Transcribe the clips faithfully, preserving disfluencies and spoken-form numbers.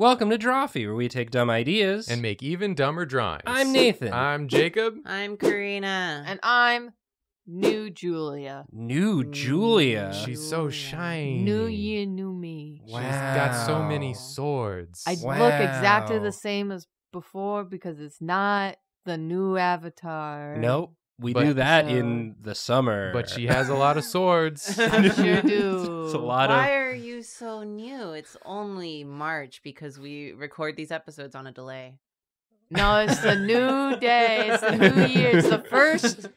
Welcome to Drawfy, where we take dumb ideas and make even dumber drawings. I'm Nathan. I'm Jacob. I'm Karina. And I'm New Julia. New Julia. She's so shiny. New you, new me. Wow. She's got so many swords. I wow. look exactly the same as before because it's not the new avatar. Nope. We but, do that so, in the summer. But she has a lot of swords. I sure do. It's a lot Why of... are you so new? It's only March because we record these episodes on a delay. No, it's the new day. It's the new year. It's the first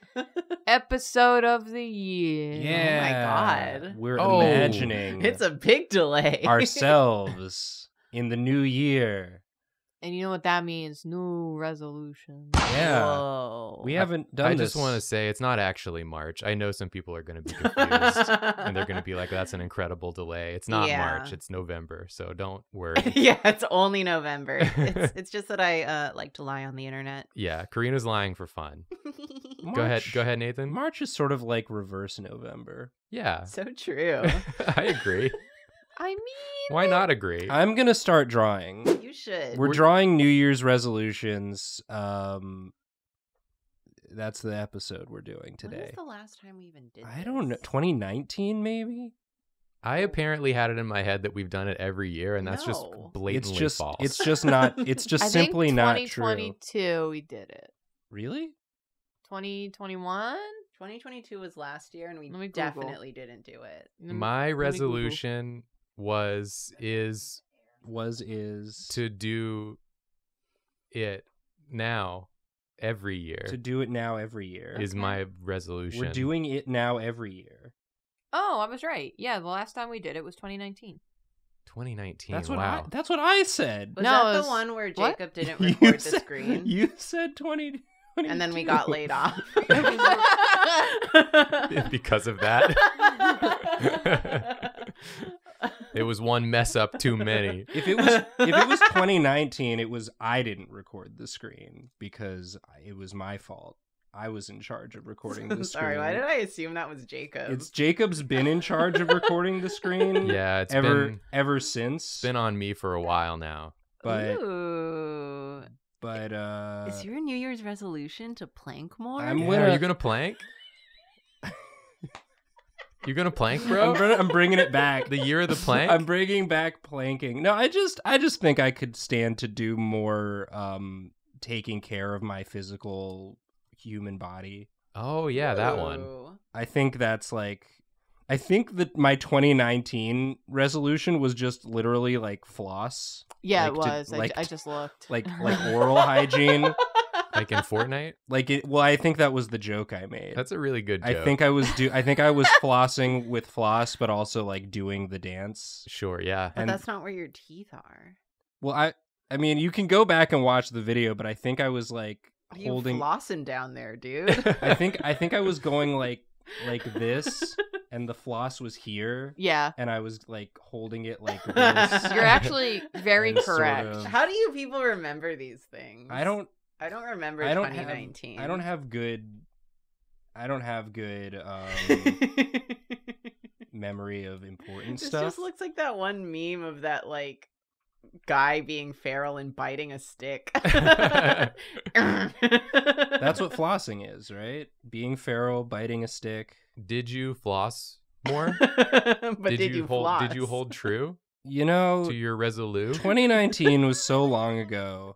episode of the year. Yeah. Oh, my God. We're oh, imagining. It's a big delay. Ourselves in the new year. And you know what that means? New resolution. Yeah. Whoa. We haven't done I, I this. I just want to say it's not actually March. I know some people are going to be confused and they're going to be like, that's an incredible delay. It's not yeah. March. It's November. So don't worry. Yeah, it's only November. It's, it's just that I uh, like to lie on the internet. Yeah. Karina's lying for fun. March, go ahead. Go ahead, Nathan. March is sort of like reverse November. Yeah. So true. I agree. I mean, why not agree? I'm gonna start drawing. You should. We're, We're drawing New Year's resolutions. Um, that's the episode we're doing today. When was the last time we even did? I this? don't know. twenty nineteen, maybe. I apparently had it in my head that we've done it every year, and that's no. just blatantly it's just, false. It's just not. It's just I simply think not true. twenty twenty-two, we did it. Really? twenty twenty-one. twenty twenty-two was last year, and we definitely didn't do it. My resolution. was is was is to do it now every year to do it now every year is okay. my resolution. We're doing it now every year. Oh, I was right. Yeah, the last time we did it was twenty nineteen. twenty nineteen. That's what wow. I, that's what I said. Was no, that was... the one where Jacob what? didn't record said, the screen? You said twenty. And then we got laid off. Because of that. It was one mess up too many. If it was if it was twenty nineteen, it was I didn't record the screen because it was my fault. I was in charge of recording the screen. Sorry, why did I assume that was Jacob? It's Jacob's been in charge of recording the screen. Yeah, it's ever been, ever since. It's been on me for a while now. But Ooh. But uh is your New Year's resolution to plank more? I'm yeah. gonna... Are you gonna plank? You gonna plank, bro? I'm, I'm bringing it back. The year of the plank. I'm bringing back planking. No, I just, I just think I could stand to do more, um, taking care of my physical human body. Oh yeah, that Ooh. one. I think that's like, I think that my twenty nineteen resolution was just literally like floss. Yeah, like it was. To, I, like, I just looked. Like like oral hygiene. Like in Fortnite? Like it well, I think that was the joke I made. That's a really good joke. I think I was do I think I was flossing with floss, but also like doing the dance. Sure, yeah. But and, that's not where your teeth are. Well, I I mean you can go back and watch the video, but I think I was like you holding flossing down there, dude. I think I think I was going like like this. And the floss was here. Yeah. And I was like holding it like this. You're actually very correct. Sort of... How do you people remember these things? I don't. I don't remember I don't twenty nineteen. Have, I don't have good. I don't have good um, memory of important this stuff. It just looks like that one meme of that like guy being feral and biting a stick. That's what flossing is, right? Being feral, biting a stick. Did you floss more? But did, did you, you hold? Floss? Did you hold true? You know, to your resolute. twenty nineteen was so long ago.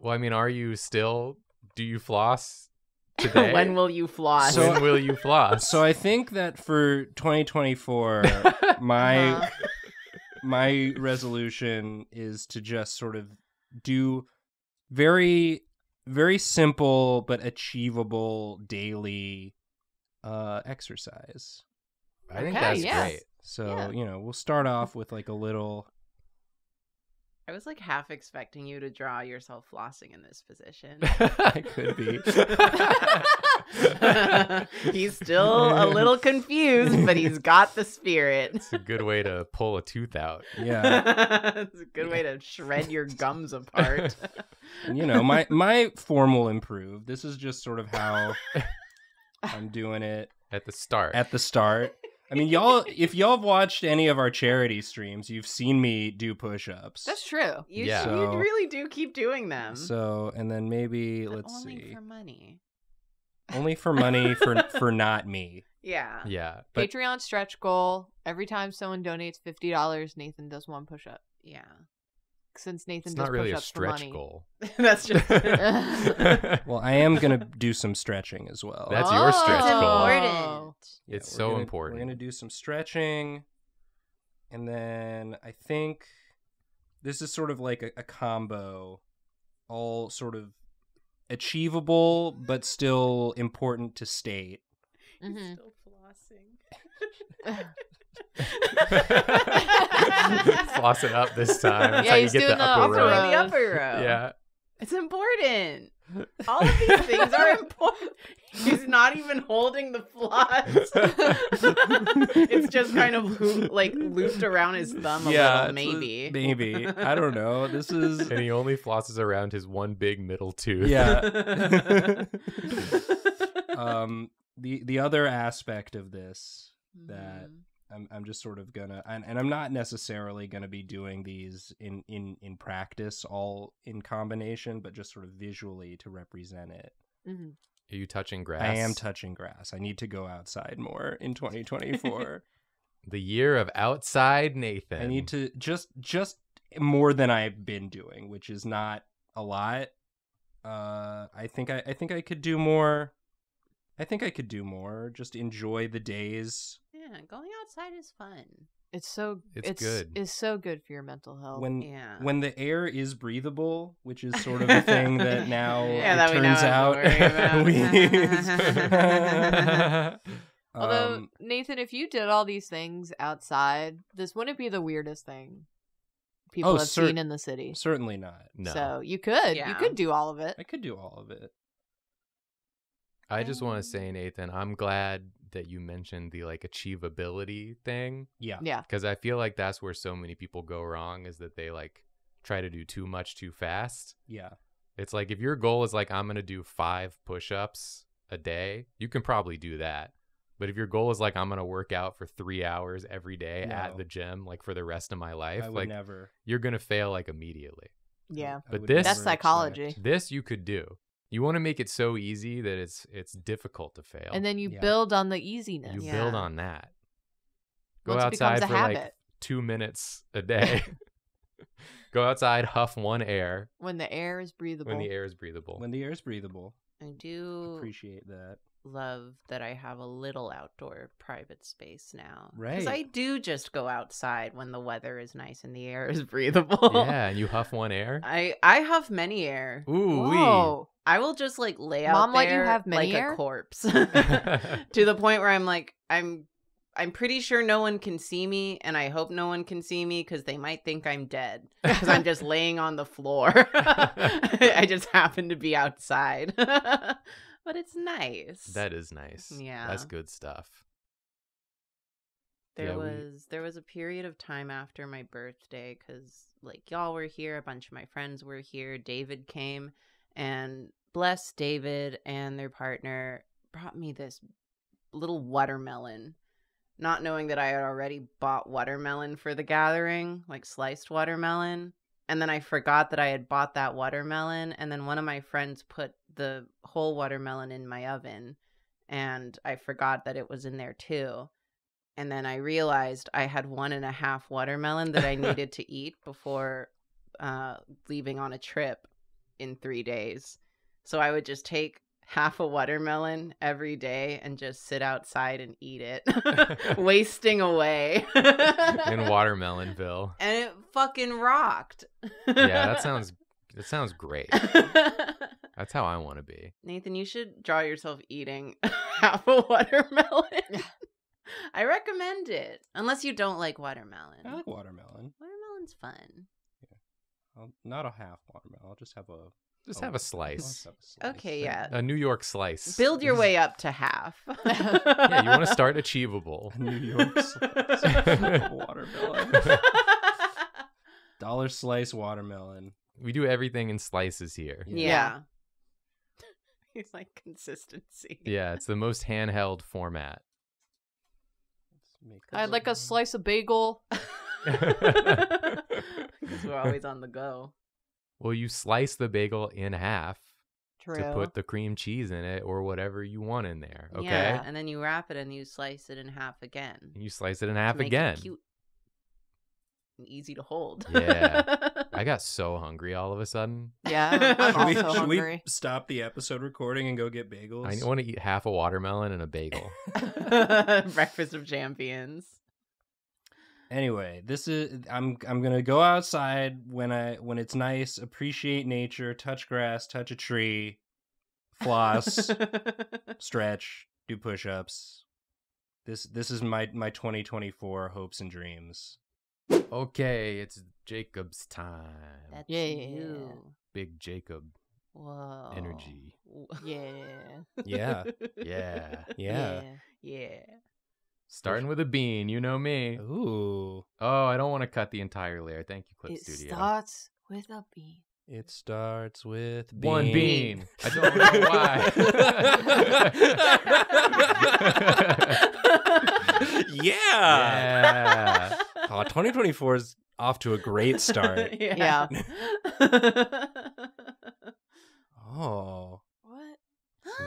Well, I mean, are you still? Do you floss today? When will you floss? So, when will you floss? So I think that for twenty twenty-four, my uh-huh. my resolution is to just sort of do very, very simple but achievable daily. Uh, exercise. I think okay, that's yes. great. So, yeah. you know, we'll start off with like a little. I was like half expecting you to draw yourself flossing in this position. I could be. He's still a little confused, but he's got the spirit. It's a good way to pull a tooth out. Yeah. It's a good way to shred your gums apart. You know, my, my form will improve. This is just sort of how... I'm doing it at the start. At the start. I mean, y'all, if y'all have watched any of our charity streams, you've seen me do push-ups. That's true. You, yeah. so, you really do keep doing them. So, and then maybe, but let's only see. Only for money. Only for money, for for not me. Yeah. Yeah. But... Patreon stretch goal. Every time someone donates fifty dollars, Nathan does one push-up. Yeah. Since Nathan it's does not really push-ups a stretch for money. Goal. That's just Well, I am going to do some stretching as well. That's oh, your stretch it's goal. Important. Yeah, it's so gonna, important. We're going to do some stretching. And then I think this is sort of like a, a combo, all sort of achievable but still important to state. Mm-hmm. Still flossing. Flossing up this time. Yeah, he's doing the upper row. The upper row. Yeah, it's important. All of these things are important. He's not even holding the floss. It's just kind of like looped around his thumb a yeah, little, maybe. A, maybe. I don't know. This is. And he only flosses around his one big middle tooth. Yeah. um. The the other aspect of this that. Mm. I'm I'm just sort of gonna, and, and I'm not necessarily gonna be doing these in, in, in practice all in combination, but just sort of visually to represent it. Mm-hmm. Are you touching grass? I am touching grass. I need to go outside more in twenty twenty-four. The year of outside Nathan. I need to just just more than I've been doing, which is not a lot. Uh, I think I I think I could do more. I think I could do more. Just enjoy the days. Yeah, going outside is fun. It's so it's, it's good. It's so good for your mental health. When yeah. when the air is breathable, which is sort of a thing that now yeah, it that turns out. We Although um, Nathan, if you did all these things outside, this wouldn't be the weirdest thing people oh, have cer- seen in the city. Certainly not. No. So you could yeah. you could do all of it. I could do all of it. I just want to say, Nathan, I'm glad that you mentioned the like achievability thing. Yeah. Yeah. Because I feel like that's where so many people go wrong, is that they like try to do too much too fast. Yeah. It's like if your goal is like, I'm going to do five push-ups a day, you can probably do that. But if your goal is like, I'm going to work out for three hours every day no. at the gym, like for the rest of my life, I would like never. You're going to fail like immediately. Yeah. But this, that's psychology. Expect. This you could do. You want to make it so easy that it's it's difficult to fail. And then you yeah. build on the easiness. You yeah. build on that. Go Once outside for habit. Like two minutes a day. Go outside, huff one air. When the air is breathable. When the air is breathable. When the air is breathable. I do appreciate that. Love that I have a little outdoor private space now. Right. Because I do just go outside when the weather is nice and the air is breathable. Yeah, and you huff one air? I, I huff many air. Ooh, wee. I will just like lay out Mom, there like, you have like a corpse to the point where I'm like, I'm I'm pretty sure no one can see me, and I hope no one can see me because they might think I'm dead because I'm just laying on the floor. I just happen to be outside. But it's nice. That is nice. Yeah. That's good stuff. There yeah, was we... there was a period of time after my birthday because like y'all were here, a bunch of my friends were here, David came. And bless David and their partner brought me this little watermelon, not knowing that I had already bought watermelon for the gathering, like sliced watermelon. And then I forgot that I had bought that watermelon. And then one of my friends put the whole watermelon in my oven, and I forgot that it was in there too. And then I realized I had one and a half watermelon that I needed to eat before uh, leaving on a trip. In three days. So I would just take half a watermelon every day and just sit outside and eat it, wasting away. In Watermelonville. And it fucking rocked. Yeah, that sounds that sounds great. That's how I want to be. Nathan, you should draw yourself eating half a watermelon. I recommend it. Unless you don't like watermelon. I like watermelon. Watermelon's fun. Not a half watermelon. I'll just have a just a, have a slice. Have a slice. Okay, yeah. A New York slice. Build your way up to half. Yeah, you want to start achievable. A New York slice watermelon. Dollar slice watermelon. We do everything in slices here. Yeah. yeah. It's like consistency. Yeah, it's the most handheld format. Make I had like a slice of bagel. Because we're always on the go. Well, you slice the bagel in half. True. To put the cream cheese in it or whatever you want in there. Okay. Yeah, and then you wrap it and you slice it in half again. And you slice it in half make again. It cute and easy to hold. Yeah. I got so hungry all of a sudden. Yeah. I'm also should we, hungry. Should we stop the episode recording and go get bagels? I want to eat half a watermelon and a bagel. Breakfast of champions. Anyway, this is I'm I'm gonna go outside when I when it's nice, appreciate nature, touch grass, touch a tree, floss, stretch, do push-ups. This this is my my twenty twenty-four hopes and dreams. Okay, it's Jacob's time. That's yeah, you. Big Jacob. Whoa. Energy. Yeah. Yeah. Yeah. Yeah. Yeah. Starting with a bean, you know me. Ooh. Oh, I don't want to cut the entire layer. Thank you, Clip Studio. It starts with a bean. It starts with bean. One bean. I don't know why. Yeah. Yeah. Oh, twenty twenty-four is off to a great start. Yeah. Yeah. Oh.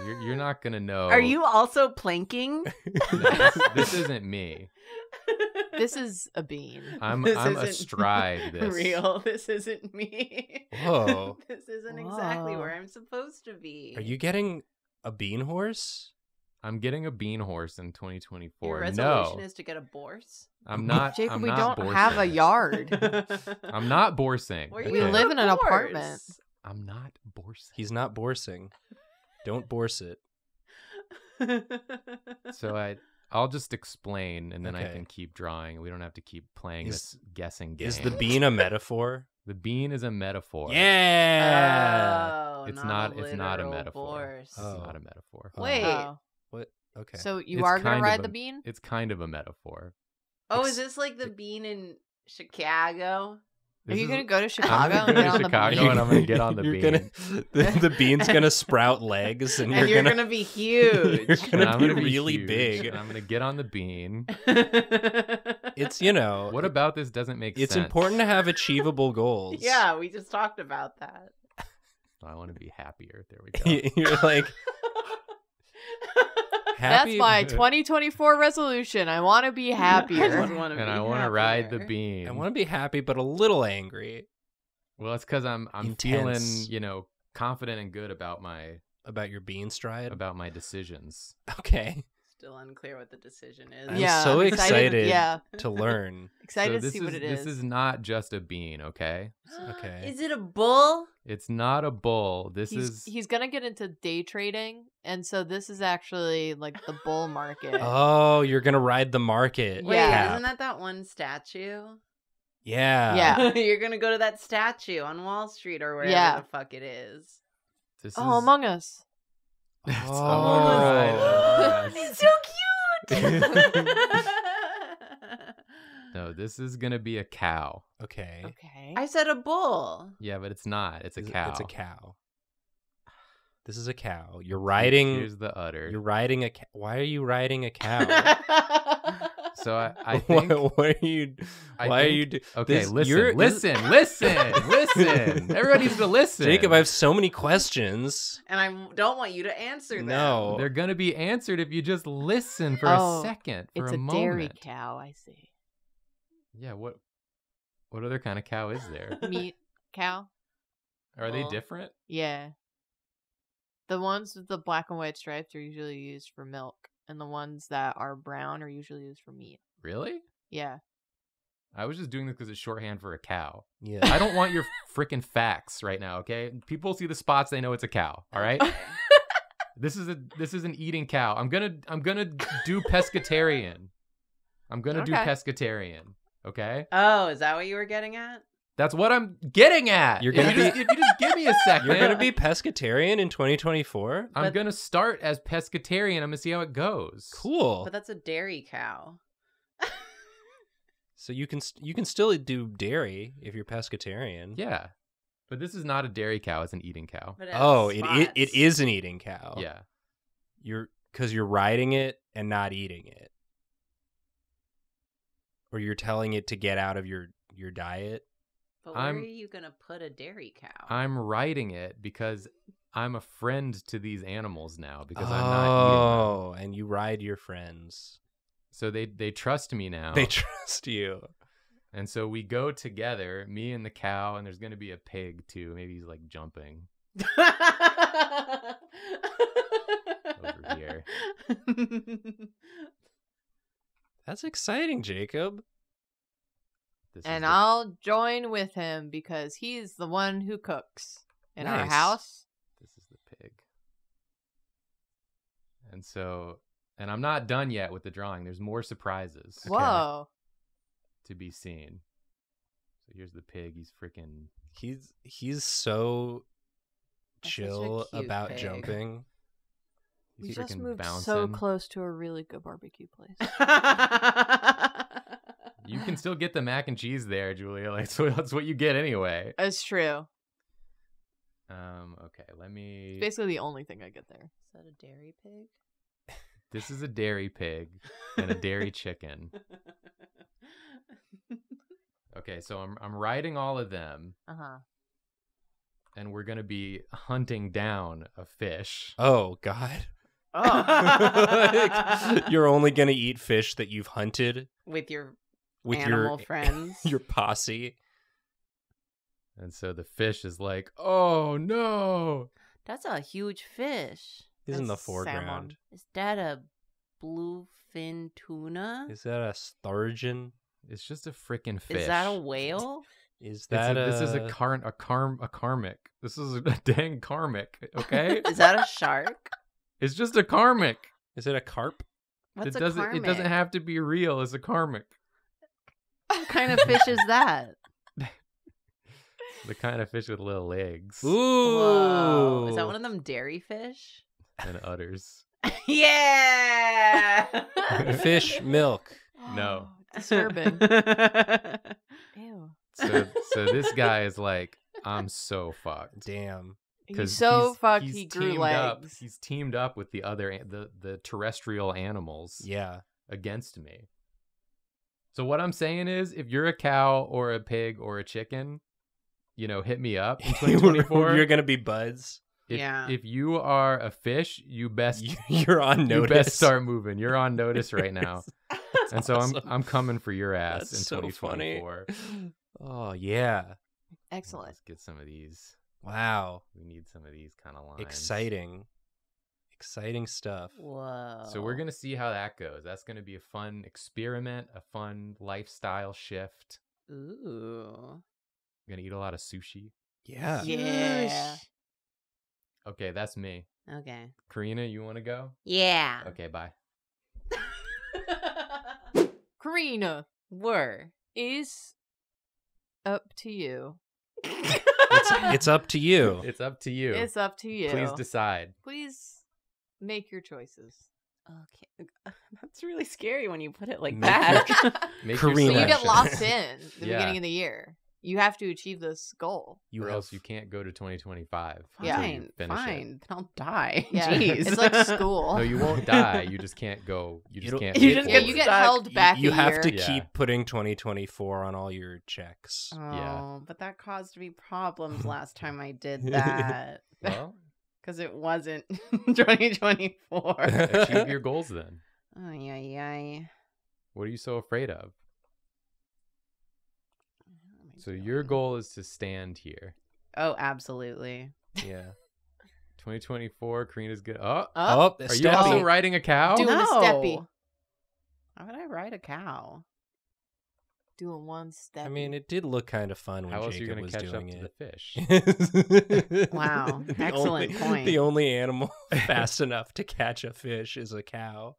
You're, you're not going to know. Are you also planking? No, this isn't me. This is a bean. I'm, this I'm astride this. Real. This isn't me. Whoa. This isn't Whoa. exactly where I'm supposed to be. Are you getting a bean horse? I'm getting a bean horse in twenty twenty-four. Your resolution no. is to get a borse? I'm not. Jake, I'm we not don't borsing. Have a yard. I'm not borsing. Where okay. you live in an apartment. I'm not borsing. He's not borsing. Don't borse it. So I, I'll just explain, and then okay. I can keep drawing. We don't have to keep playing is, this guessing game. Is the bean a metaphor? The bean is a metaphor. Yeah. Oh, it's not. not it's not a metaphor. Oh. It's not a metaphor. Wait. Oh. What? Okay. So you it's are gonna ride a, the bean? It's kind of a metaphor. Oh, it's, is this like the it, bean in Chicago? This Are you is, gonna go to Chicago I'm gonna go and get to on Chicago the bean? And I'm gonna get on the bean. Gonna, the, the bean's gonna sprout legs, and, and you're, you're gonna, gonna be huge. You're gonna, and be gonna be really huge. Big. And I'm gonna get on the bean. It's you know. What about this doesn't make it's sense? It's important to have achievable goals. Yeah, we just talked about that. I want to be happier. There we go. You're like. Happy. That's my twenty twenty-four resolution. I want to be happier. I want to be and I want to ride the bean. I want to be happy, but a little angry. Well, it's because I'm I'm Intense. feeling, you know, confident and good about my about your bean stride, about my decisions. Okay. Still unclear what the decision is. I'm yeah, so I'm excited, excited yeah. to learn. Excited so to see is, what it is. This is not just a bean, okay? Okay. Is it a bull? It's not a bull. This he's, is he's gonna get into day trading, and so this is actually like the bull market. Oh, you're gonna ride the market. Wait, yeah. Isn't that that one statue? Yeah. Yeah. You're gonna go to that statue on Wall Street or wherever yeah. the fuck it is. This oh, is... Among Us. That's oh, oh he's so cute. No, this is gonna be a cow. Okay. Okay. I said a bull. Yeah, but it's not. It's a it's, cow. It's a cow. This is a cow. You're riding. Here's the udder. You're riding a. Ca why are you riding a cow? So I, I think. What, what are you? I why think, are you? Do, okay, this, listen, listen, listen, listen. Everybody needs to listen. Jacob, I have so many questions, and I don't want you to answer them. No, they're gonna be answered if you just listen for oh, a second. For it's a, a moment. Dairy cow. I see. Yeah. What? What other kind of cow is there? Meat cow. Are well, they different? Yeah. The ones with the black and white stripes are usually used for milk. And the ones that are brown are usually used for meat. Really? Yeah. I was just doing this because it's shorthand for a cow. Yeah. I don't want your freaking facts right now, okay? People see the spots, they know it's a cow, all right? This is a this is an eating cow. I'm gonna I'm gonna do pescatarian. I'm gonna okay. do pescatarian. Okay? Oh, is that what you were getting at? That's what I'm getting at. You're gonna if, you be, just, if you just give me a second. You're gonna be pescatarian in twenty twenty-four. I'm but, gonna start as pescatarian. I'm gonna see how it goes. Cool. But that's a dairy cow. So you can you can still do dairy if you're pescatarian. Yeah, but this is not a dairy cow. It's an eating cow. But it oh, it, it it is an eating cow. Yeah, you're because you're riding it and not eating it. Or you're telling it to get out of your, your diet? But where I'm, are you going to put a dairy cow? I'm writing it because I'm a friend to these animals now because oh, I'm not eating them. Oh, and you ride your friends. So they, they trust me now. They trust you. And so we go together, me and the cow, and there's going to be a pig too. Maybe he's like jumping. Over here. That's exciting, Jacob. This and I'll join with him because he's the one who cooks in nice. Our house. This is the pig. And so, and I'm not done yet with the drawing. There's more surprises. Whoa. To be seen. So here's the pig. He's freaking. He's he's so chill about pig. Jumping. He's we just moved bouncing. So close to a really good barbecue place. You can still get the mac and cheese there, Julia. Like, so that's what you get anyway. That's true. Um. Okay. Let me. It's basically the only thing I get there. Is that a dairy pig? This is a dairy pig and a dairy chicken. Okay. So I'm I'm writing all of them. Uh huh. And we're gonna be hunting down a fish. Oh God. Oh. Like, you're only gonna eat fish that you've hunted with your. With animal your, friends. Your posse. And so the fish is like, oh no. That's a huge fish. He's in the foreground. Salmon. Is that a bluefin tuna? Is that a sturgeon? It's just a freaking fish. Is that a whale? Is that a, a... This is a car a car a karmic. This is a dang karmic, okay? Is that a shark? It's just a karmic. Is it a carp? What's it a doesn't karmic? It doesn't have to be real, it's a karmic. What kind of fish is that? The kind of fish with little legs. Ooh. Whoa. Is that one of them dairy fish? And udders. Yeah. Fish milk. No. Disturbing. Ew. So, so this guy is like, I'm so fucked. Damn. He's so he's, fucked. He's he grew legs. Up, he's teamed up with the other the the terrestrial animals. Yeah. Against me. So what I'm saying is, if you're a cow or a pig or a chicken, you know, hit me up in twenty twenty-four. You're going to be buds. If, yeah. If you are a fish, you best you're on notice. You best start moving. You're on notice right now. And so awesome. I'm I'm coming for your ass That's in twenty twenty-four. So funny. Oh yeah. Excellent. Let's get some of these. Wow. We need some of these kind of lines. Exciting. Exciting stuff. Whoa. So we're going to see how that goes. That's going to be a fun experiment, a fun lifestyle shift. Ooh. We're going to eat a lot of sushi. Yeah. Yeah. Okay, that's me. Okay. Karina, you want to go? Yeah. Okay, bye. Karina, where is up to you? it's, it's up to you. It's up to you. It's up to you. Please decide. Please. Make your choices. Okay, that's really scary when you put it like make that. Your, make Karina. Your you get locked in the yeah. beginning of the year. You have to achieve this goal, or else f- you can't go to twenty twenty-five. Fine, fine. It. I'll die. Yeah. Jeez, it's like school. No, you won't die. You just can't go. You just It'll, can't. You just get, you get held back. You, you have year. To yeah. keep putting twenty twenty-four on all your checks. Oh, yeah. But that caused me problems last time I did that. Well. Because it wasn't twenty twenty-four. Achieve your goals then. Oh, yeah, yeah. What are you so afraid of? So your goal is to stand here. Oh, absolutely. Yeah. twenty twenty-four, Karina's good. Oh, oh, oh are you also riding a cow? Doing no. a steppy. How would I ride a cow? Doing one step. I mean, it did look kind of fun when How Jacob was doing it. The fish? Wow, the excellent only, point. The only animal fast enough to catch a fish is a cow.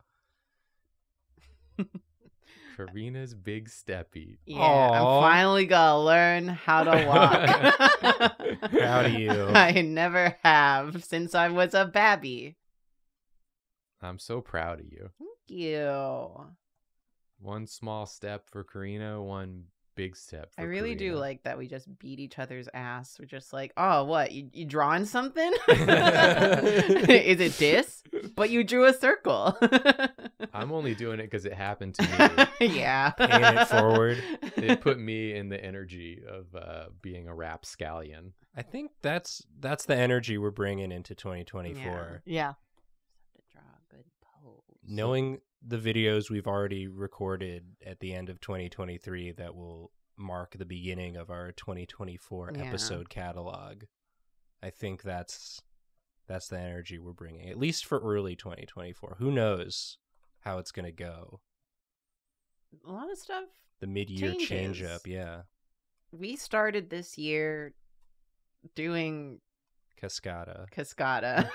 Karina's big steppy. Yeah, aww. I'm finally gonna learn how to walk. Proud of you. I never have since I was a babby. I'm so proud of you. Thank you. One small step for Karina, one big step for I really Karina. Do like that we just beat each other's ass. We're just like, oh, what? You, you drawing something? Is it this? But you drew a circle. I'm only doing it because it happened to me. Yeah. Paying it forward. It put me in the energy of uh, being a rapscallion. I think that's that's the energy we're bringing into twenty twenty-four. Yeah. Yeah. Knowing the videos we've already recorded at the end of twenty twenty-three that will mark the beginning of our twenty twenty-four yeah. episode catalog, I think that's that's the energy we're bringing, at least for early twenty twenty-four. Who knows how it's going to go? A lot of stuff. The mid-year change up, yeah. We started this year doing Cascada. Cascada.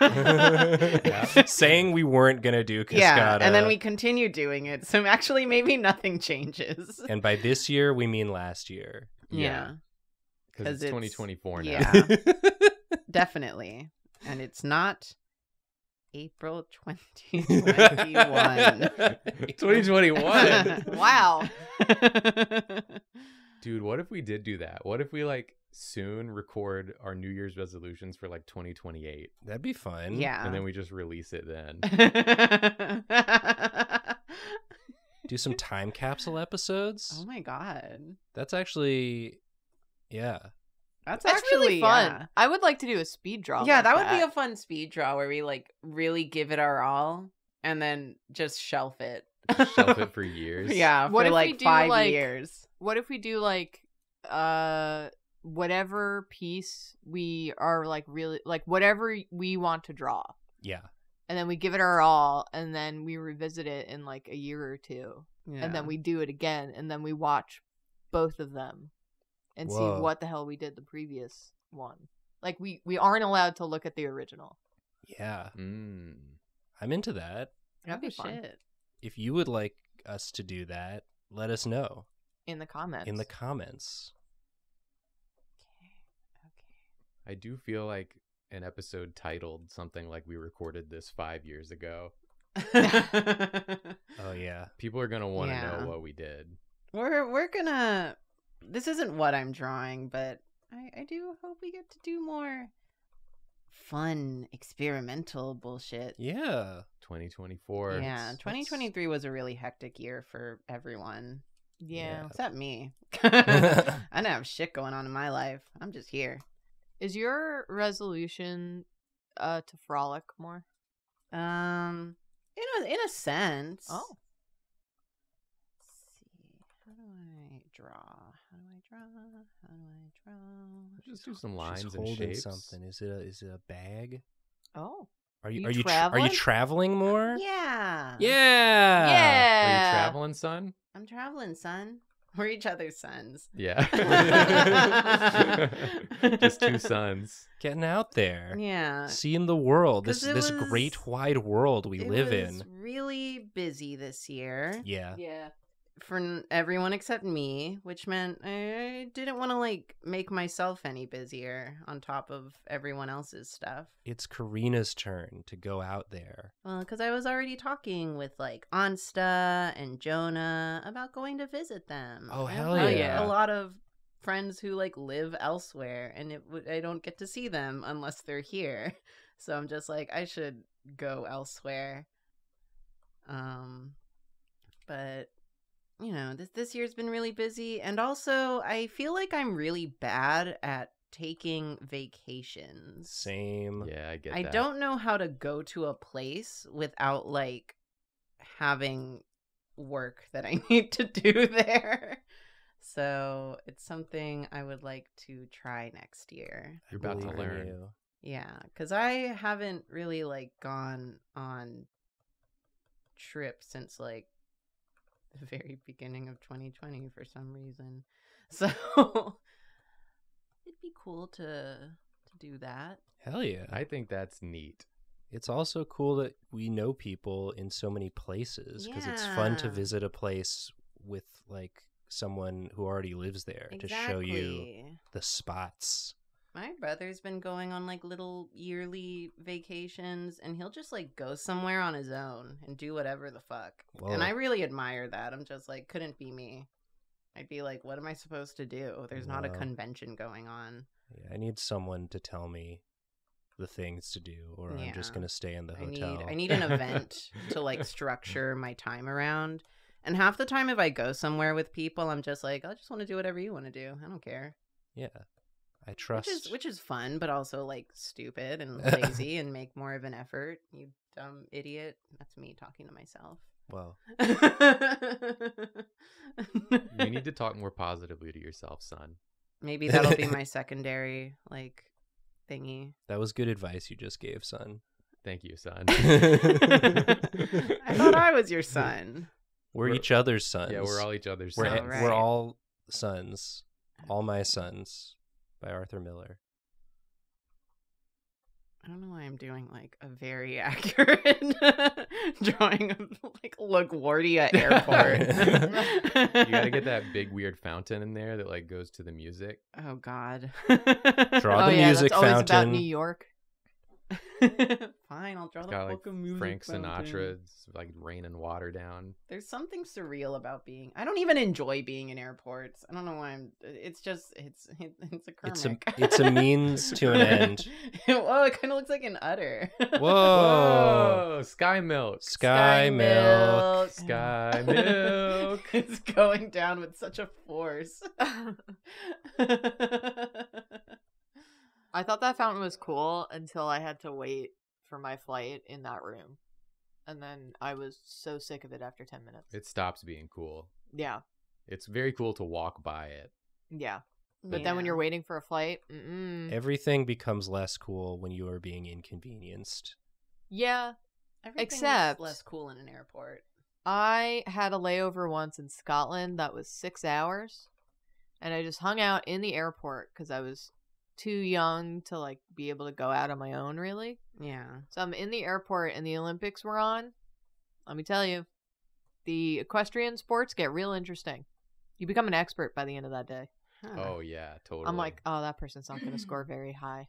Yeah. Saying we weren't going to do Cascada. Yeah, and then we continue doing it. So actually, maybe nothing changes. And by this year, we mean last year. Yeah. Because yeah. it's, it's twenty twenty-four now. Yeah. Definitely. And it's not April twenty twenty-one. twenty twenty-one? Wow. Dude, what if we did do that? What if we, like, soon record our New Year's resolutions for like twenty twenty-eight? That'd be fun. Yeah. And then we just release it then. Do some time capsule episodes. Oh my god. That's actually yeah. That's, That's actually really fun. Yeah. I would like to do a speed draw. Yeah, like that, that would be a fun speed draw where we like really give it our all and then just shelf it. Shelf it for years. Yeah, what for if like we do, five like, years. What if we do like uh whatever piece we are like really like whatever we want to draw, yeah, and then we give it our all and then we revisit it in like a year or two, yeah. and then we do it again and then we watch both of them and Whoa. see what the hell we did the previous one. Like we we aren't allowed to look at the original. Yeah. mm. I'm into that. That'd be fun. Shit. If you would like us to do that, let us know in the comments. In the comments. I do feel like an episode titled something like we recorded this five years ago. Oh yeah, people are gonna want to yeah. know what we did. We're we're gonna. This isn't what I'm drawing, but I, I do hope we get to do more fun experimental bullshit. Yeah, twenty twenty-four. Yeah, it's, twenty twenty-three it's... was a really hectic year for everyone. Yeah, yeah. Except me. I don't have shit going on in my life. I'm just here. Is your resolution uh, to frolic more? Um, in a, in a sense. Oh. Let's see. How do I draw? How do I draw? How do I draw? Just do some lines She's and shapes. Something. Is it a, is it a bag? Oh. Are you, you are you tra are you traveling more? Yeah. Yeah. Yeah. Are you traveling, son? I'm traveling, son. We're each other's sons. Yeah. Just two sons. Getting out there. Yeah. Seeing the world. This this was, great wide world we it live was in. Really busy this year. Yeah. Yeah. For everyone except me, which meant I didn't want to like make myself any busier on top of everyone else's stuff. It's Karina's turn to go out there. Well, because I was already talking with like Ansta and Jonah about going to visit them. Oh hell yeah! yeah. A lot of friends who like live elsewhere, and it w I don't get to see them unless they're here. So I'm just like, I should go elsewhere. Um, but. You know, this this year's been really busy, and also I feel like I'm really bad at taking vacations. Same. Yeah, I get I that. I don't know how to go to a place without like having work that I need to do there. So it's something I would like to try next year. You're about to learn. You. Yeah, because I haven't really like gone on trips since like the very beginning of twenty twenty for some reason, so it'd be cool to to do that. Hell yeah. I think that's neat. It's also cool that we know people in so many places because yeah. it's fun to visit a place with like someone who already lives there exactly. to show you the spots. My brother's been going on like little yearly vacations, and he'll just like go somewhere on his own and do whatever the fuck. Whoa. And I really admire that. I'm just like, couldn't be me. I'd be like, what am I supposed to do? There's Whoa. not a convention going on. Yeah, I need someone to tell me the things to do, or yeah. I'm just going to stay in the hotel. I need, I need an event to like structure my time around. And half the time if I go somewhere with people, I'm just like, I just want to do whatever you want to do. I don't care. Yeah. I trust. Which is, which is fun, but also like stupid and lazy and make more of an effort. You dumb idiot. That's me talking to myself. Well, you need to talk more positively to yourself, son. Maybe that'll be my secondary like thingy. That was good advice you just gave, son. Thank you, son. I thought I was your son. We're, we're each other's sons. Yeah, we're all each other's we're, sons. Right. We're all sons. All My Sons by Arthur Miller. I don't know why I'm doing like a very accurate drawing of like LaGuardia Airport. You gotta get that big weird fountain in there that like goes to the music. Oh God! Draw oh, the yeah, music that's fountain. Always about New York. Fine, I'll draw it's the got, like, music Frank fountain. Sinatra's like rain and water down. There's something surreal about being. I don't even enjoy being in airports. I don't know why I'm. It's just it's it, it's a Kermic. It's a it's a means to an end. Oh, it kind of looks like an udder. Whoa. Whoa! Sky milk. Sky, Sky milk. Sky milk. It's going down with such a force. I thought that fountain was cool until I had to wait for my flight in that room. And then I was so sick of it after ten minutes. It stops being cool. Yeah. It's very cool to walk by it. Yeah. But yeah. then when you're waiting for a flight, mm-mm. Everything becomes less cool when you are being inconvenienced. Yeah. Everything except less cool in an airport. I had a layover once in Scotland that was six hours. And I just hung out in the airport because I was too young to like be able to go out on my own, really. Yeah. So I'm in the airport and the Olympics were on. Let me tell you, the equestrian sports get real interesting. You become an expert by the end of that day. Huh. Oh yeah, totally. I'm like, oh, that person's not gonna score very high.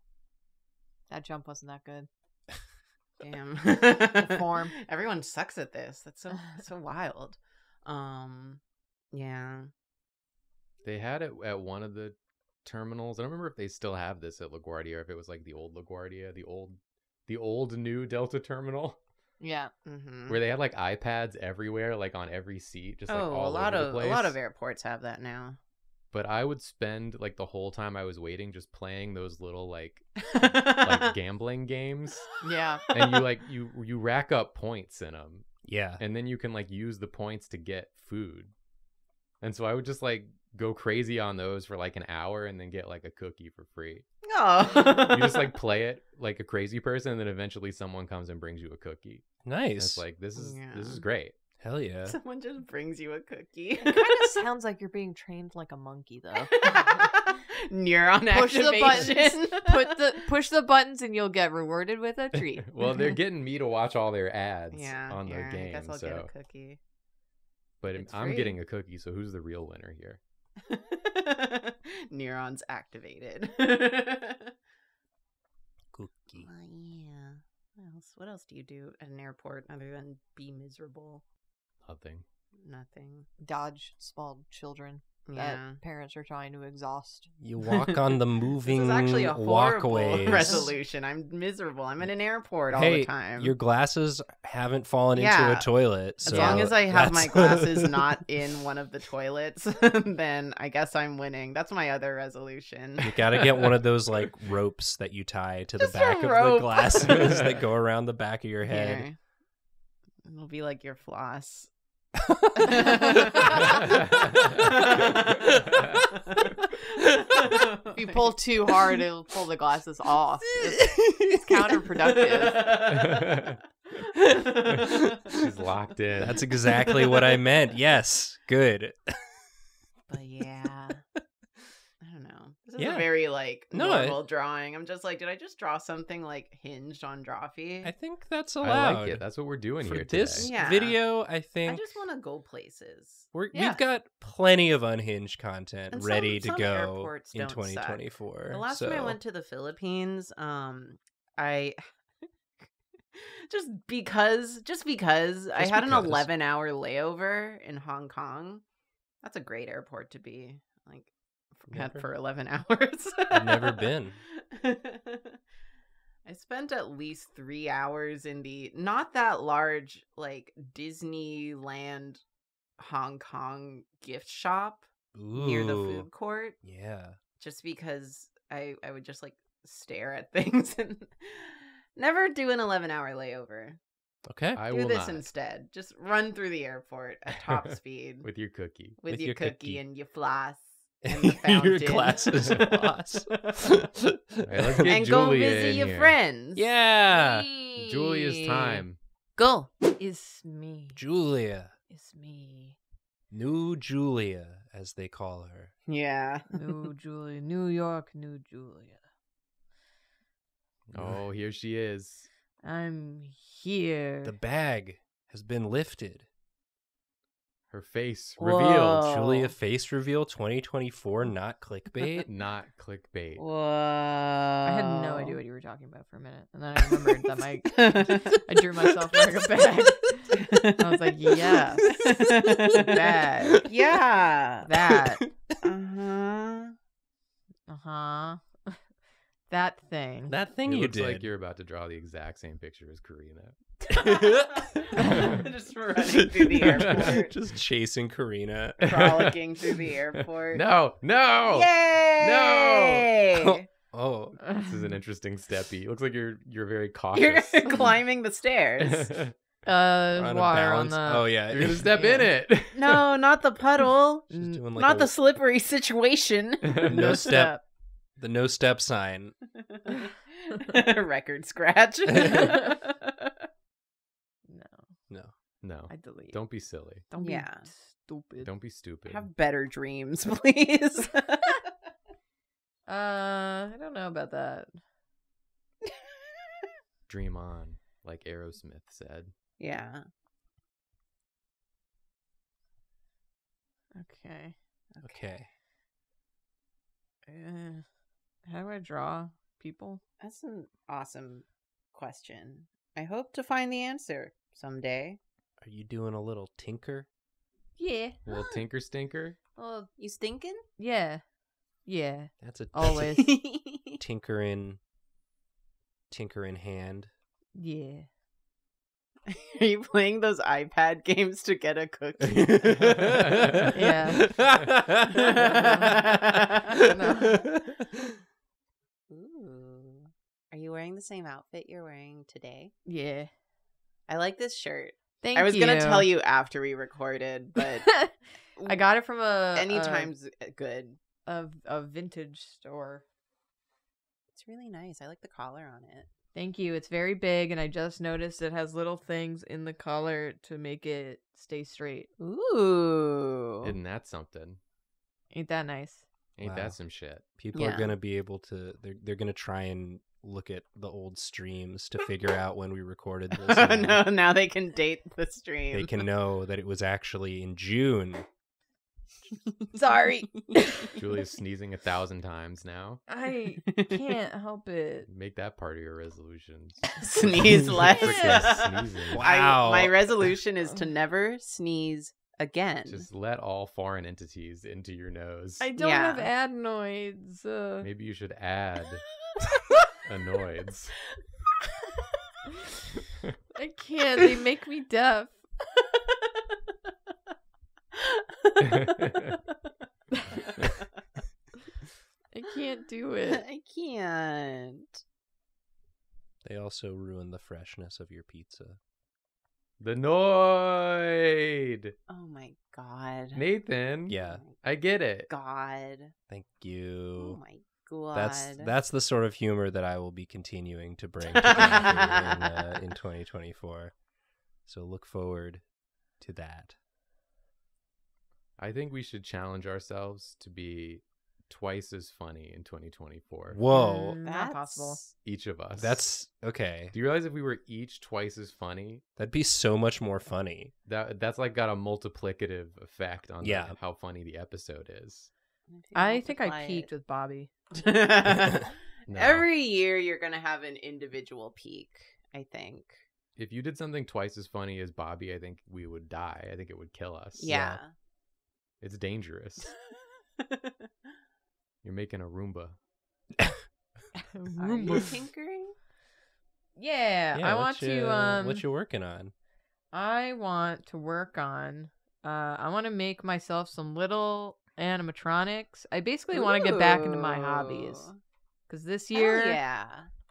That jump wasn't that good. Damn. The form. Everyone sucks at this. That's so so wild. Um, yeah. They had it at one of the terminals. I don't remember if they still have this at LaGuardia or if it was like the old LaGuardia, the old the old new Delta terminal. Yeah. Mm-hmm. Where they had like iPads everywhere, like on every seat, just oh, like all a lot over of the place. A lot of airports have that now. But I would spend like the whole time I was waiting just playing those little like like gambling games. Yeah. And you like you you rack up points in them. Yeah. And then you can like use the points to get food. And so I would just like go crazy on those for like an hour and then get like a cookie for free. Oh. You just like play it like a crazy person and then eventually someone comes and brings you a cookie. Nice. And it's like this is yeah. this is great. Hell yeah. Someone just brings you a cookie. It kind of sounds like you're being trained like a monkey though. Neuron push activation. The buttons, put the push the buttons and you'll get rewarded with a treat. Well, they're getting me to watch all their ads yeah, on yeah, their game. I guess I'll so. get a cookie. But it's I'm free. getting a cookie, so who's the real winner here? Neurons activated. Cookie. Uh, yeah. What else? What else do you do at an airport other than be miserable? Nothing. Nothing. Dodge small children yeah. that parents are trying to exhaust. You walk on the moving walkways. This is actually a horrible walkways. resolution. I'm miserable. I'm in an airport hey, all the time. Your glasses haven't fallen yeah. into a toilet. As so long as I have that's... my glasses not in one of the toilets, then I guess I'm winning. That's my other resolution. You gotta get one of those like ropes that you tie to Just the back of the glasses that go around the back of your head. Here. It'll be like your floss. If you pull too hard, it'll pull the glasses off. It's, it's counterproductive. She's locked in. That's exactly what I meant. Yes, good. But yeah, I don't know. This is yeah. a very like no, normal I... drawing. I'm just like, did I just draw something like hinged on Drawfy? I think that's allowed. I like it. That's what we're doing for here today. This yeah. video, I think. I just want to go places. We're, yeah. We've got plenty of unhinged content and ready some, to some go in twenty twenty-four. Suck. The last so... time I went to the Philippines, um, I just because just because just I had because. an eleven hour layover in Hong Kong. That's a great airport to be like. Had for eleven hours. I've never been. I spent at least three hours in the not that large, like, Disneyland Hong Kong gift shop. Ooh, near the food court. Yeah. Just because I, I would just, like, stare at things and never do an eleven-hour layover. Okay. I do will this not. Instead. Just run through the airport at top speed. With your cookie. With, With your, your cookie, cookie and your floss. And the your glasses of floss. All right, let's get and Julia go visit in your here. Friends. Yeah. Me. Julia's time. Go. It's me. Julia. It's me. New Julia, as they call her. Yeah. New Julia. New York, New Julia. Oh, here she is. I'm here. The bag has been lifted. Her face revealed. Whoa. Julia face reveal twenty twenty-four, not clickbait. Not clickbait. Whoa. I had no idea what you were talking about for a minute. And then I remembered that my I drew myself wearing a bag. I was like, yeah. That. Yeah. That. Uh-huh. Uh-huh. That thing. That thing it you looks did. Like you're about to draw the exact same picture as Karina. Just running through the airport. Just chasing Karina. Frolicking through the airport. No, no! Yay! No! Oh, oh, this is an interesting steppy. Looks like you're you're very cautious. You're climbing the stairs. Uh, water on the. Oh yeah, you're gonna step yeah. in it. No, not the puddle. She's doing like not a... the slippery situation. No step. The no step sign. Record scratch. No. No. No. I delete. Don't be silly. Don't be yeah. stupid. Don't be stupid. Have better dreams, please. uh, I don't know about that. Dream on, like Aerosmith said. Yeah. Okay. Okay. Uh, How do I draw people? That's an awesome question. I hope to find the answer someday. Are you doing a little tinker? Yeah. A little tinker stinker? Oh, you stinking? Yeah. Yeah. That's a always that's a tinker in tinker in hand. Yeah. Are you playing those iPad games to get a cookie? Yeah. No. Ooh. Are you wearing the same outfit you're wearing today? Yeah. I like this shirt. Thank you. I was you. gonna tell you after we recorded, but I got it from a anytime's a, good a, a vintage store. It's really nice. I like the collar on it. Thank you. It's very big, and I just noticed it has little things in the collar to make it stay straight. Ooh. Isn't that something? Ain't that nice? Ain't wow. that some shit? People yeah. are going to be able to, they're, they're going to try and look at the old streams to figure out when we recorded this. Oh, no, now they can date the stream. They can know that it was actually in June. Sorry. Julia's sneezing a thousand times now. I can't help it. Make that part of your resolutions. Sneeze less. Wow. I, my resolution is to never sneeze again. Just let all foreign entities into your nose. I don't yeah. have adenoids. Uh... Maybe you should add anoids. I can't. They make me deaf. I can't do it. I can't. They also ruin the freshness of your pizza. The Noid. Oh my god. Nathan. Yeah. Oh I get it. God. Thank you. Oh my god. That's that's the sort of humor that I will be continuing to bring to in, uh, in twenty twenty-four. So look forward to that. I think we should challenge ourselves to be twice as funny in twenty twenty-four. Whoa. That's not possible. Each of us. That's okay. Do you realize if we were each twice as funny? That'd be so much more funny. That That's like got a multiplicative effect on yeah. the, how funny the episode is. I think I peaked it. with Bobby. No. Every year you're going to have an individual peak, I think. If you did something twice as funny as Bobby, I think we would die. I think it would kill us. Yeah. yeah. It's dangerous. You're making a Roomba. Are you tinkering? Yeah, yeah I want you, to. Um, what you working on? I want to work on. Uh, I want to make myself some little animatronics. I basically want to get back into my hobbies because this year, Hell yeah,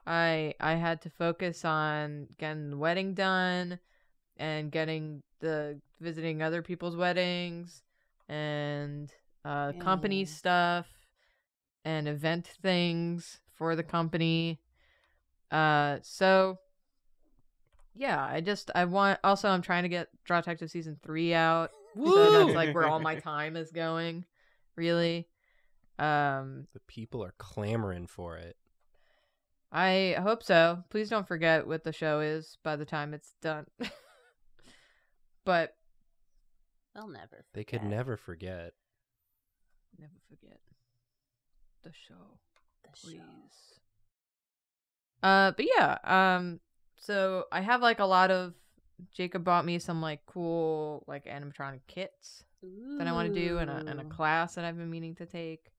I I had to focus on getting the wedding done and getting the visiting other people's weddings and uh, yeah. company stuff and event things for the company. Uh, so yeah, I just I want. Also, I'm trying to get Draw Detective season three out. Woo! So that's like where all my time is going, really. Um, the people are clamoring for it. I hope so. Please don't forget what the show is by the time it's done. But they'll never forget. They could never forget. Never forget the show. The Please. show. Uh, but yeah. Um, so I have like a lot of. Jacob bought me some like cool like animatronic kits Ooh. that I want to do in a in a class that I've been meaning to take.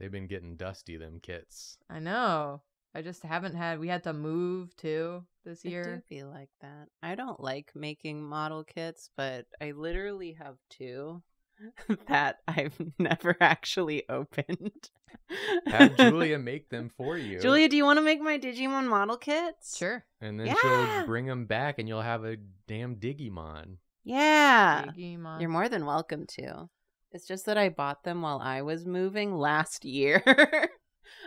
They've been getting dusty, them kits. I know. I just haven't had. We had to move too this year. I do feel like that. I don't like making model kits, but I literally have two that I've never actually opened. Have Julia make them for you. Julia, do you want to make my Digimon model kits? Sure. And then yeah. she'll bring them back, and you'll have a damn Digimon. Yeah. Digimon. You're more than welcome to. It's just that I bought them while I was moving last year.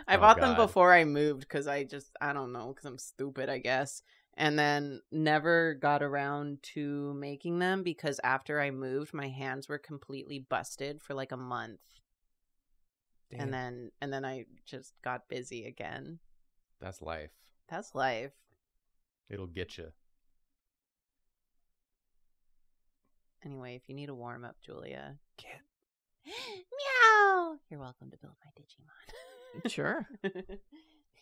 I oh, bought God. them before I moved because I just, I don't know, because I'm stupid, I guess. And then never got around to making them because after I moved, my hands were completely busted for like a month. Damn. And then and then I just got busy again. That's life. That's life. It'll get you. Anyway, if you need a warm-up, Julia. Get. Meow! You're welcome to build my Digimon. Sure.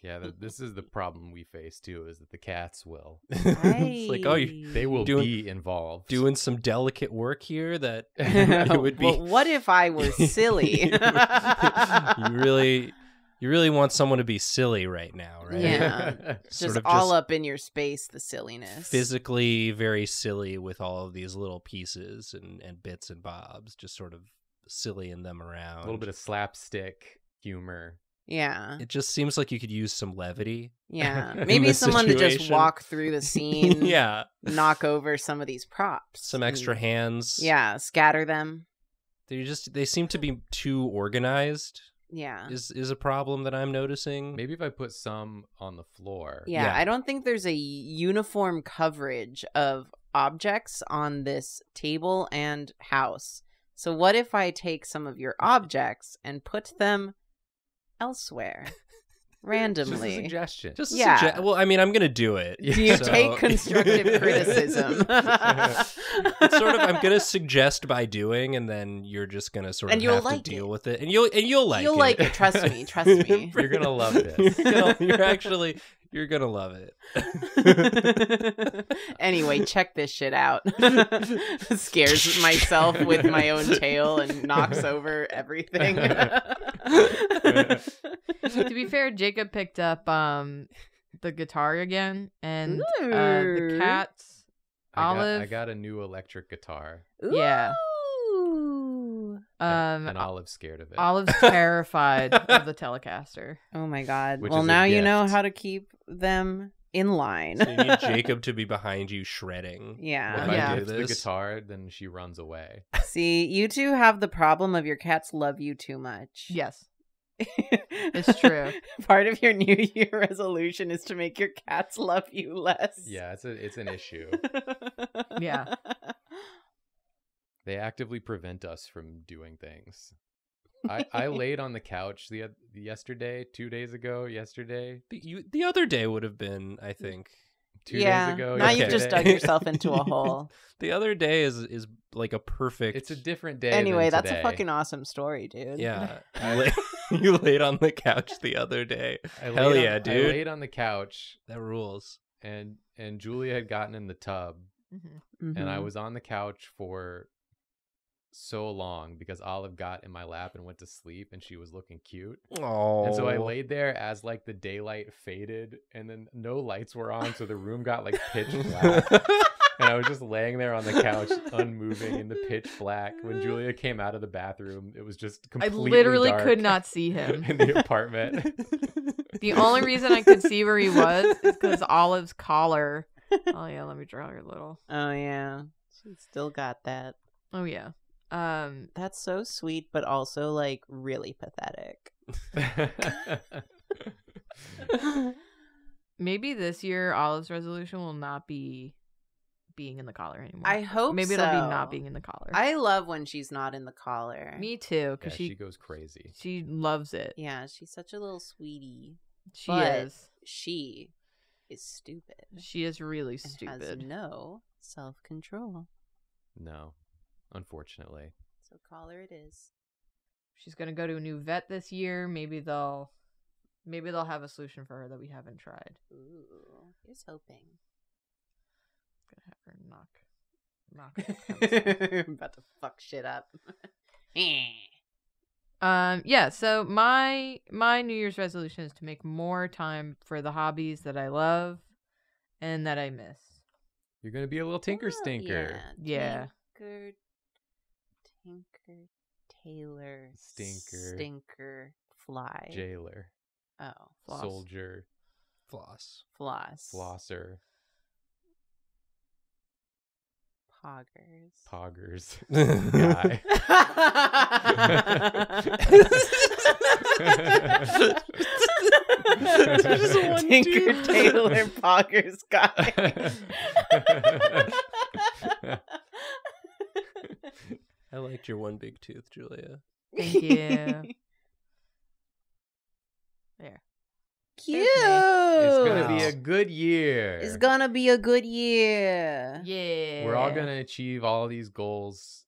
Yeah, th this is the problem we face too, is that the cats will. It's like, oh, you, they will doing, be involved. Doing some delicate work here that it would be. Well, what if I were silly? you really, you really want someone to be silly right now, right? Yeah, just sort of all just up in your space, the silliness. Physically, very silly with all of these little pieces and and bits and bobs, just sort of sillying them around. A little bit of slapstick humor. Yeah. It just seems like you could use some levity. Yeah. Maybe someone situation. to just walk through the scene. Yeah. Knock over some of these props. Some extra and, hands. Yeah. Scatter them. They just they seem to be too organized. Yeah. Is is a problem that I'm noticing. Maybe if I put some on the floor. Yeah. yeah. I don't think there's a uniform coverage of objects on this table and house. So what if I take some of your objects and put them elsewhere randomly? Just a suggestion. Just a yeah. Suge well, I mean, I'm going to do it. Do you so. take constructive criticism? It's sort of, I'm going to suggest by doing, and then you're just going to sort and of have like to deal it. with it. And you'll, and you'll like you'll it. You'll like it. Trust me. Trust me. You're going to love this. You're, gonna, you're actually, you're going to love it. Anyway, check this shit out. Scares myself with my own tail and knocks over everything. To be fair, Jacob picked up um the guitar again, and uh, the cats. Olive. I got, I got a new electric guitar. Ooh. Yeah. Um, and Olive's scared of it. Olive's terrified of the Telecaster. Oh my God! Which well, now you know how to keep them in line. So you need Jacob to be behind you shredding. Yeah. If yeah. I do this. the guitar, then she runs away. See, you two have the problem of your cats love you too much. Yes. It's true. Part of your new year resolution is to make your cats love you less. Yeah, it's a, it's an issue. Yeah. They actively prevent us from doing things. I, I laid on the couch the yesterday, two days ago, yesterday. The, you, the other day would have been, I think, two yeah. days ago. Now okay. you've just dug yourself into a hole. The other day is is like a perfect. It's a different day. Anyway, than that's today. a fucking awesome story, dude. Yeah. I, you laid on the couch the other day. I Hell yeah, on, dude. I laid on the couch. That rules. And and Julia had gotten in the tub, mm-hmm. Mm-hmm. and I was on the couch for so long because Olive got in my lap and went to sleep and she was looking cute. Oh. And so I laid there as like the daylight faded and then no lights were on, so the room got like pitch black. And I was just laying there on the couch, unmoving in the pitch black. When Julia came out of the bathroom, it was just completely dark. I literally could not see him in the apartment. The only reason I could see where he was is because Olive's collar. Oh yeah, let me draw her little. Oh yeah, she still got that. Oh yeah. Um that's so sweet, but also like really pathetic. Maybe this year Olive's resolution will not be being in the collar anymore. I hope maybe so. It'll be not being in the collar. I love when she's not in the collar. Me too, because yeah, she, she goes crazy. She loves it. Yeah, she's such a little sweetie. She is. She is stupid. She is really stupid. Has no self-control. No. Unfortunately. So collar it is. She's gonna go to a new vet this year. Maybe they'll maybe they'll have a solution for her that we haven't tried. Ooh. Here's hoping. I'm gonna have her knock knock her. I'm about to fuck shit up. um yeah, so my my New Year's resolution is to make more time for the hobbies that I love and that I miss. You're gonna be a little tinker oh, stinker. Yeah. yeah. Tinker. Tinker, Taylor, Stinker, Stinker, Fly, Jailer, oh, floss. Soldier, Floss, Floss, Flosser, Poggers, Poggers, Guy. Just one Tinker, dude. Taylor, Poggers, Guy. I liked your one big tooth, Julia. Thank you. There. Cute. It's gonna be a good year. It's gonna be a good year. Yeah. We're all gonna achieve all these goals,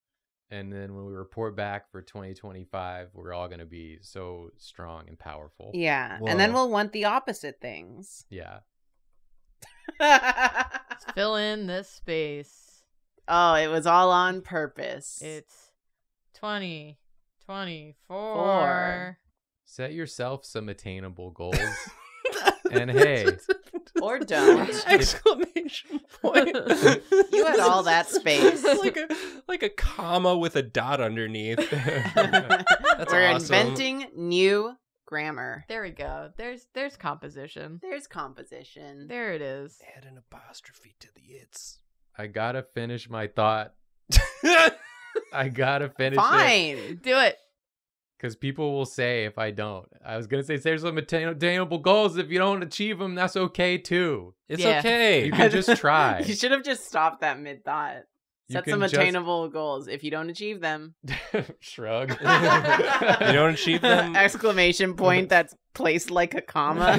and then when we report back for twenty twenty-five, we're all gonna be so strong and powerful. Yeah. Whoa. And then we'll want the opposite things. Yeah. Let's fill in this space. Oh, it was all on purpose. It's twenty twenty-four. Four. Set yourself some attainable goals. And hey. Or don't. Exclamation point. You had all that space. Like a, like a comma with a dot underneath. That's We're awesome. Inventing new grammar. There we go. There's there's composition. There's composition. There it is. Add an apostrophe to the it's. I gotta finish my thought. I gotta finish Fine. It. Fine. Do it. Because people will say if I don't. I was gonna say there's some attainable goals. If you don't achieve them, that's okay too. It's yeah. okay. You can just try. You should have just stopped that mid-thought. Set some attainable just... goals. If you don't achieve them. Shrug. You don't achieve them. Exclamation point that's placed like a comma.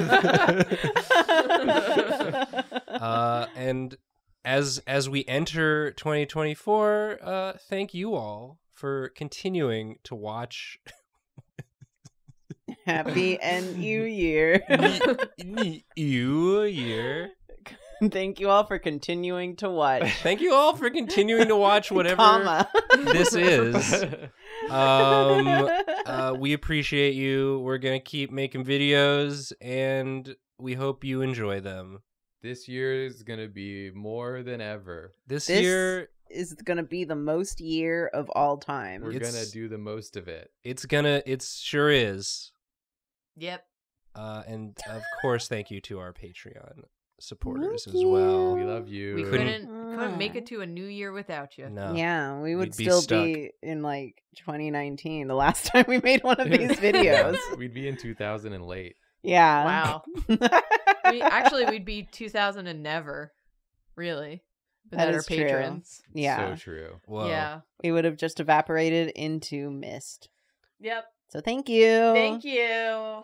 uh, and... As as we enter twenty twenty-four, uh, thank you all for continuing to watch. Happy and new year. New year. Thank you all for continuing to watch. Thank you all for continuing to watch whatever Comma. This is. Um, uh, we appreciate you. We're going to keep making videos, and we hope you enjoy them. This year is going to be more than ever. This, this year is going to be the most year of all time. We're going to do the most of it. It's going to, it sure is. Yep. Uh, and of course, thank you to our Patreon supporters thank as well. You. We love you. We couldn't, mm. couldn't make it to a new year without you. No. Yeah, we would We'd still be, be in like twenty nineteen, the last time we made one of these videos. We'd be in two thousand and late. Yeah. Wow. we, actually, we'd be two thousand and never, really. Without that is our patrons. True. Yeah. So true. Whoa. Yeah. We would have just evaporated into mist. Yep. So thank you. Thank you.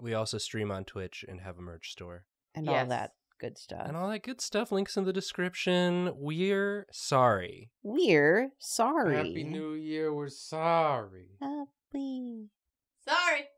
We also stream on Twitch and have a merch store. And yes. all that good stuff. And all that good stuff. Links in the description. We're sorry. We're sorry. Happy New Year. We're sorry. Happy. Sorry.